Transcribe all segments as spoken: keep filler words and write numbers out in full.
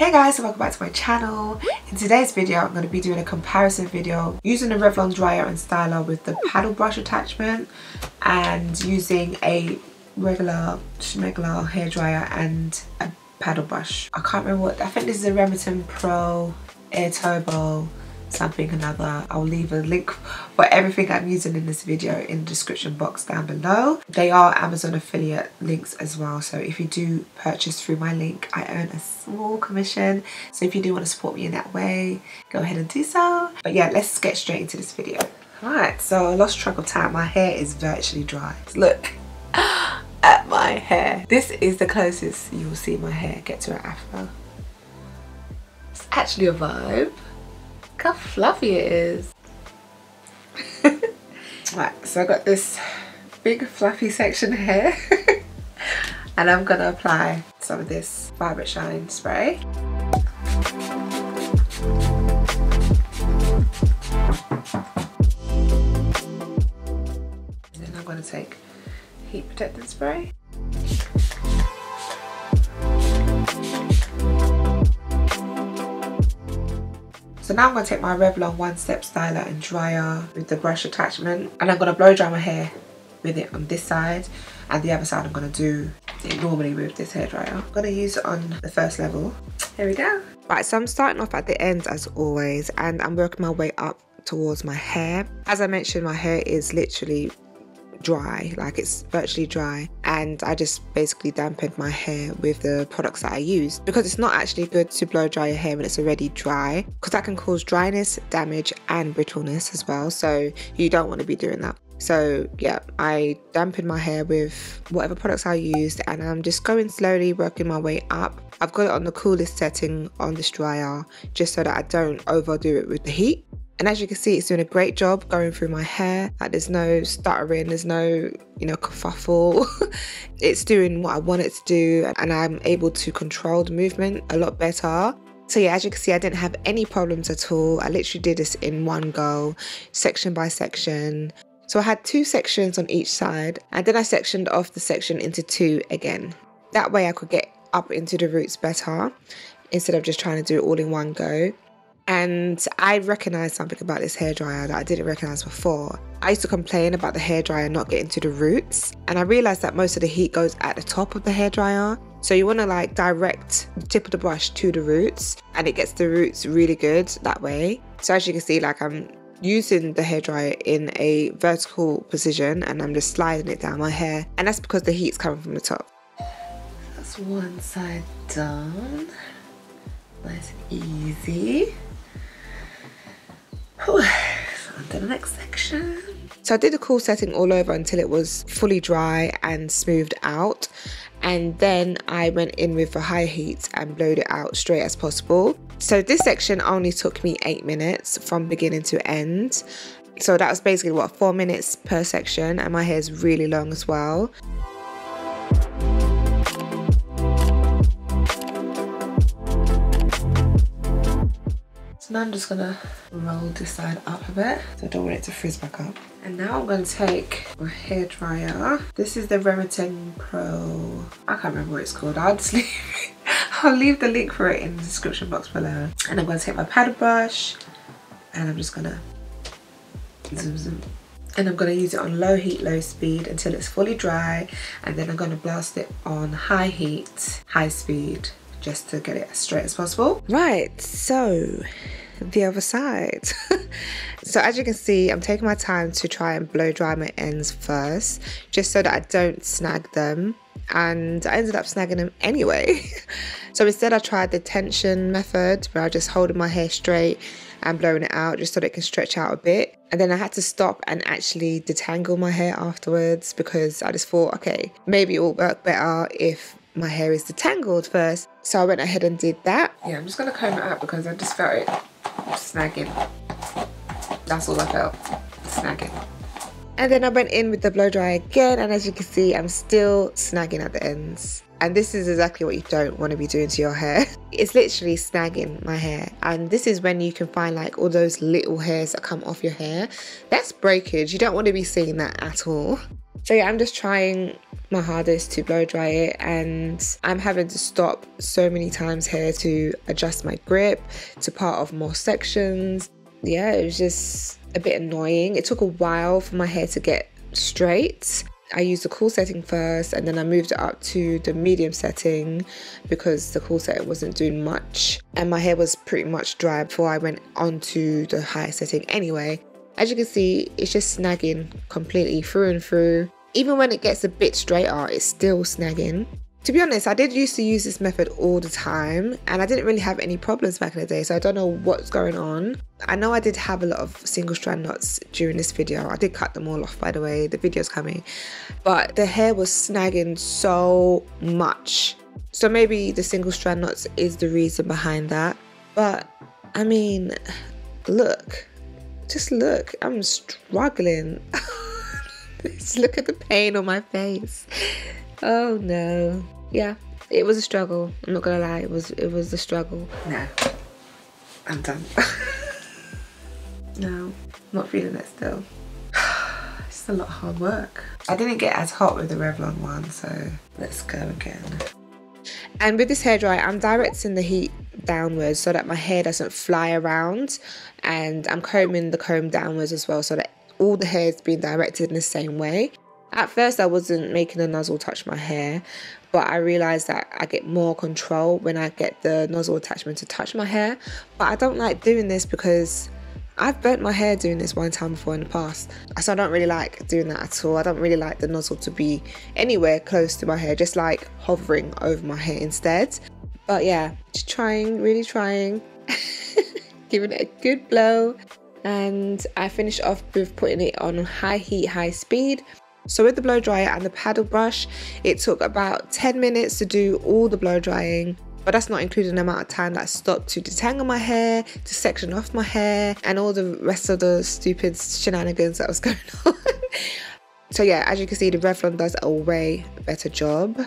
Hey guys, welcome back to my channel. In today's video I'm going to be doing a comparison video using a Revlon dryer and styler with the paddle brush attachment and using a regular schmegler hairdryer and a paddle brush. I can't remember what, I think this is a Remington Pro Air Turbo something another. I'll leave a link for everything I'm using in this video in the description box down below. They are Amazon affiliate links as well, so if you do purchase through my link I earn a small commission, so if you do want to support me in that way go ahead and do so. But yeah, let's get straight into this video. Alright, so I lost track of time. My hair is virtually dry. Look at my hair. This is the closest you will see my hair get to an afro. It's actually a vibe. Look how fluffy it is. Right, so I got this big fluffy section here and I'm gonna apply some of this Violet Shine spray. And then I'm gonna take heat protectant spray. So now I'm going to take my Revlon One Step Styler and Dryer with the brush attachment and I'm going to blow dry my hair with it on this side, and the other side I'm going to do it normally with this hairdryer. I'm going to use it on the first level. Here we go. Right, so I'm starting off at the ends as always and I'm working my way up towards my hair. As I mentioned, my hair is literally dry, like it's virtually dry, and I just basically dampened my hair with the products that I used, because it's not actually good to blow dry your hair when it's already dry, because that can cause dryness, damage and brittleness as well, so you don't want to be doing that. So yeah, I dampened my hair with whatever products I used and I'm just going slowly, working my way up. I've got it on the coolest setting on this dryer just so that I don't overdo it with the heat. And as you can see, it's doing a great job going through my hair. Like, there's no stuttering, there's no, you know, kerfuffle. It's doing what I want it to do and I'm able to control the movement a lot better. So yeah, as you can see, I didn't have any problems at all. I literally did this in one go, section by section. So I had two sections on each side and then I sectioned off the section into two again. That way I could get up into the roots better instead of just trying to do it all in one go. And I recognised something about this hairdryer that I didn't recognise before. I used to complain about the hairdryer not getting to the roots, and I realised that most of the heat goes at the top of the hairdryer. So you want to like direct the tip of the brush to the roots and it gets the roots really good that way. So as you can see, like, I'm using the hairdryer in a vertical position and I'm just sliding it down my hair, and that's because the heat's coming from the top. That's one side done. Nice and easy. Whew. On to the next section. So I did a cool setting all over until it was fully dry and smoothed out, and then I went in with the high heat and blowed it out straight as possible. So this section only took me eight minutes from beginning to end. So that was basically what, four minutes per section, and my hair is really long as well. Now I'm just gonna roll this side up a bit, so I don't want it to frizz back up. And now I'm gonna take my hair dryer. This is the Remington Pro, I can't remember what it's called. I'll just leave I'll leave the link for it in the description box below. And I'm gonna take my paddle brush and I'm just gonna zoom zoom. And I'm gonna use it on low heat, low speed until it's fully dry, and then I'm gonna blast it on high heat, high speed, just to get it as straight as possible. Right, so the other side. So as you can see, I'm taking my time to try and blow dry my ends first, just so that I don't snag them, and I ended up snagging them anyway. So instead I tried the tension method, where I just holding my hair straight and blowing it out just so that it can stretch out a bit, and then I had to stop and actually detangle my hair afterwards, because I just thought, okay, maybe it will work better if my hair is detangled first. So I went ahead and did that. Yeah, I'm just gonna comb it out because I just felt it snagging. That's all I felt, snagging. And then I went in with the blow dry again, and as you can see, I'm still snagging at the ends. And this is exactly what you don't want to be doing to your hair. It's literally snagging my hair. And this is when you can find like all those little hairs that come off your hair. That's breakage. You don't want to be seeing that at all. So yeah, I'm just trying my hardest to blow dry it, and I'm having to stop so many times here to adjust my grip, to part off more sections. Yeah, it was just a bit annoying. It took a while for my hair to get straight. I used the cool setting first, and then I moved it up to the medium setting because the cool setting wasn't doing much, and my hair was pretty much dry before I went on to the high setting anyway. As you can see, it's just snagging completely through and through. Even when it gets a bit straighter, it's still snagging. To be honest, I did used to use this method all the time, and I didn't really have any problems back in the day, so I don't know what's going on. I know I did have a lot of single strand knots during this video. I did cut them all off, by the way, the video's coming. But the hair was snagging so much. So maybe the single strand knots is the reason behind that. But, I mean, look. Just look, I'm struggling. Just look at the pain on my face. Oh no. Yeah, it was a struggle. I'm not gonna lie, it was it was a struggle. No, I'm done. No, not feeling it still. It's a lot of hard work. I didn't get as hot with the Revlon one, so let's go again. And with this hairdryer, I'm directing the heat downwards so that my hair doesn't fly around, and I'm combing the comb downwards as well so that all the hair is being directed in the same way. At first I wasn't making the nozzle touch my hair, but I realised that I get more control when I get the nozzle attachment to touch my hair. But I don't like doing this because I've burnt my hair doing this one time before in the past, so I don't really like doing that at all. I don't really like the nozzle to be anywhere close to my hair, just like hovering over my hair instead. But yeah, just trying, really trying, giving it a good blow. And I finished off with putting it on high heat, high speed. So with the blow dryer and the paddle brush, it took about ten minutes to do all the blow drying, but that's not including the amount of time that I stopped to detangle my hair, to section off my hair, and all the rest of the stupid shenanigans that was going on. So yeah, as you can see, the Revlon does a way better job.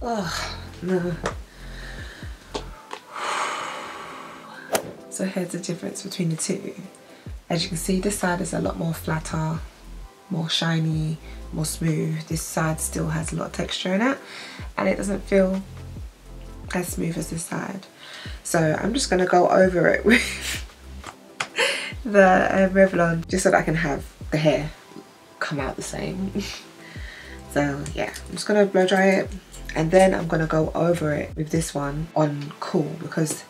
Oh no. So here's the difference between the two. As you can see, this side is a lot more flatter, more shiny, more smooth. This side still has a lot of texture in it, and it doesn't feel as smooth as this side. So I'm just gonna go over it with the uh, Revlon just so that I can have the hair come out the same. So yeah, I'm just gonna blow dry it, and then I'm gonna go over it with this one on cool, because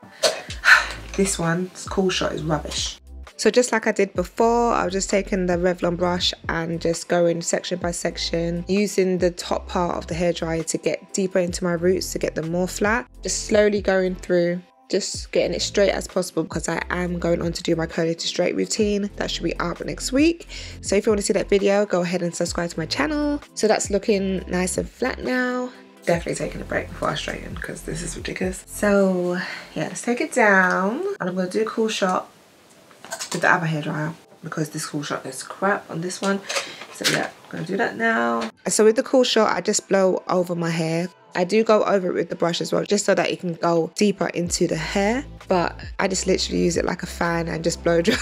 this one's cool shot is rubbish. So just like I did before, I was just taking the Revlon brush and just going section by section, using the top part of the hairdryer to get deeper into my roots, to get them more flat. Just slowly going through, just getting it straight as possible, because I am going on to do my curly to straight routine. That should be up next week. So if you want to see that video, go ahead and subscribe to my channel. So that's looking nice and flat now. Definitely taking a break before I straighten, because this is ridiculous. So yeah, let's take it down, and I'm going to do a cool shot with the other hairdryer because this cool shot is crap on this one. So yeah, I'm gonna do that now. So with the cool shot, I just blow over my hair. I do go over it with the brush as well, just so that it can go deeper into the hair, but I just literally use it like a fan and just blow dry,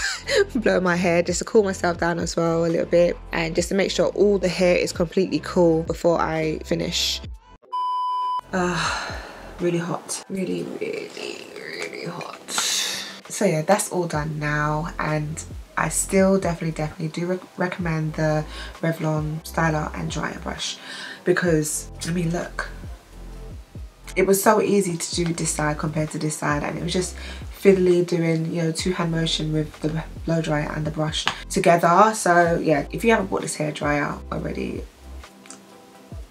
blow my hair just to cool myself down as well a little bit, and just to make sure all the hair is completely cool before I finish. Ah, uh, really hot, really really really hot. So yeah, that's all done now, and I still definitely definitely do re recommend the Revlon Styler and Dryer brush, because I mean look, it was so easy to do this side compared to this side, and it was just fiddly doing, you know, two hand motion with the blow dryer and the brush together. So yeah, if you haven't bought this hair dryer already,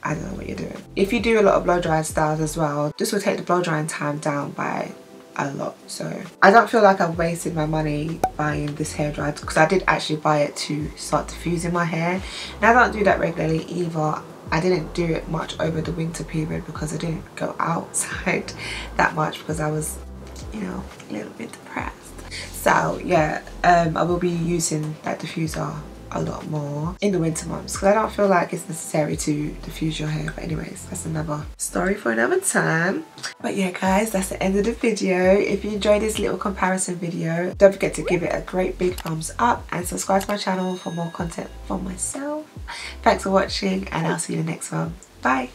I don't know what you're doing. If you do a lot of blow drying styles as well, this will take the blow drying time down by a lot. So I don't feel like I've wasted my money buying this hairdryer, because I did actually buy it to start diffusing my hair, and I don't do that regularly either. I didn't do it much over the winter period because I didn't go outside that much, because I was, you know, a little bit depressed. So yeah, um, I will be using that diffuser a lot more in the winter months, because I don't feel like it's necessary to diffuse your hair. But anyways, that's another story for another time. But yeah guys, that's the end of the video. If you enjoyed this little comparison video, don't forget to give it a great big thumbs up and subscribe to my channel for more content from myself. Thanks for watching, and I'll see you in the next one. Bye.